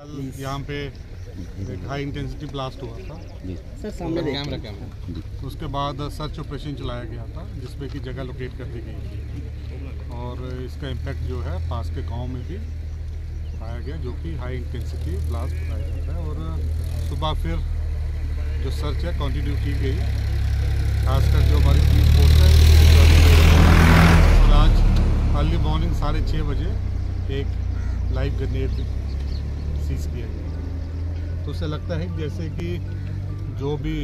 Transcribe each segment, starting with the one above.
कल यहाँ पे एक हाई इंटेंसिटी ब्लास्ट हुआ था सर, सामने कैमरा। उसके बाद सर्च ऑपरेशन चलाया गया था जिसमें कि जगह लोकेट कर दी गई थी और इसका इम्पैक्ट जो है पास के गांव में भी पाया गया, जो कि हाई इंटेंसिटी ब्लास्ट बताया जाता है। और सुबह फिर जो सर्च है कंटिन्यू की गई, खासकर जो हमारी पुलिस फोर्स है। और आज अर्ली मॉर्निंग 6:30 बजे एक लाइव ग्रेनेड सीज किया गया। तो उससे लगता है जैसे कि जो भी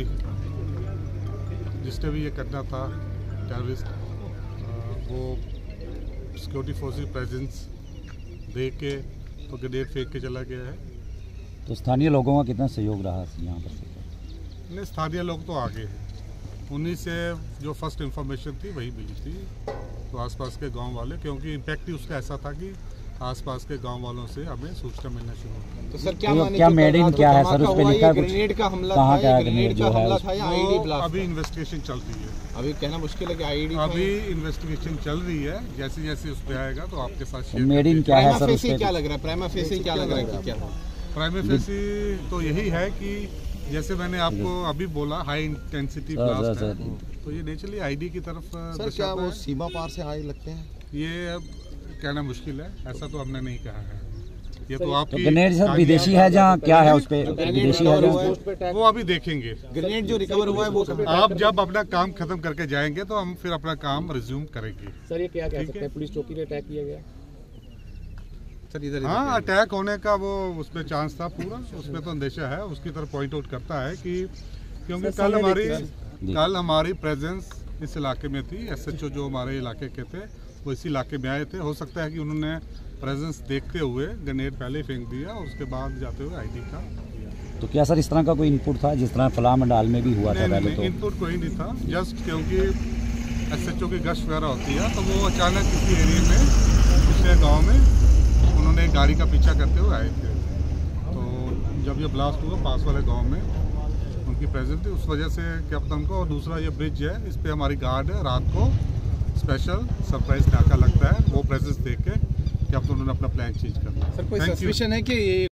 जिसने भी ये करना था टेररिस्ट, वो सिक्योरिटी फोर्सेस प्रेजेंस देख के तो ग्रेनेड फेंक के चला गया है। तो स्थानीय लोगों का कितना सहयोग रहा यहाँ पर? नहीं, स्थानीय लोग तो आगे हैं, उन्हीं से जो फर्स्ट इंफॉर्मेशन थी वही मिली थी। तो आसपास के गांव वाले, क्योंकि इम्पैक्ट ही उसका ऐसा था कि आसपास के गांव वालों से हमें सूचना मिलना शुरू हुआ। तो सर क्या मेडिन क्या है सर, उस पे लिखा है ग्रेनेड का हमला था या आईईडी ब्लास्ट? अभी इन्वेस्टिगेशन चल रही है, अभी कहना मुश्किल है कि आईईडी, अभी इन्वेस्टिगेशन चल रही है। जैसे जैसे उस पे आएगा तो आपके साथ शेयर। मेडिन क्या है सर, उससे क्या लग रहा है? प्राइमा फेसी क्या लग रहा है? क्या प्राइमा फेसी तो यही है कि जैसे मैंने आपको अभी बोला हाई इंटेंसिटी ब्लास्ट है, तो ये नेचुरली आईडी की तरफ। सर क्या वो सीमा पार से हाई लगते हैं? ये कहना मुश्किल है, ऐसा तो हमने नहीं कहा है। ये तो आपकी ग्रेनेड सर विदेशी है, जहाँ क्या है उस पे विदेशी है, वो अभी देखेंगे। ग्रेनेड जो रिकवर हुआ है वो आप जब अपना काम खत्म करके जाएंगे तो हम फिर अपना काम रिज्यूम करेंगे। सर ये क्या कह सकते हैं, पुलिस चौकी पे अटैक किया गया सर इधर? हाँ, अटैक होने का वो उसमें चांस था पूरा, उसमें तो अंदेशा है। उसकी तरफ पॉइंट आउट करता है कि क्योंकि कल हमारी प्रेजेंस इस इलाके में थी। SHO जो हमारे इलाके के थे वो इसी इलाके में आए थे। हो सकता है कि उन्होंने प्रेजेंस देखते हुए ग्रेनेड पहले फेंक दिया और उसके बाद जाते हुए आईडी का। तो क्या सर इस तरह का कोई इनपुट था जिस तरह फलाह मंडाल में भी हुआ था? पहले तो इनपुट कोई नहीं था, जस्ट क्योंकि SHO की गश्त वगैरह होती है, तो वो अचानक किसी एरिया में पिछले गाँव में उन्होंने गाड़ी का पीछा करते हुए आए थे। तो जब ये ब्लास्ट हुआ पास वाले गाँव में उनकी प्रेजेंस थी, उस वजह से कैप्टन को। और दूसरा ये ब्रिज है, इस पर हमारी गार्ड है, रात को स्पेशल सरप्राइज नाका लगता है, वो प्रेजेंस देख के कि आप तो उन्होंने अपना प्लान चेंज करना। सर कोई सस्पेशन है कि ये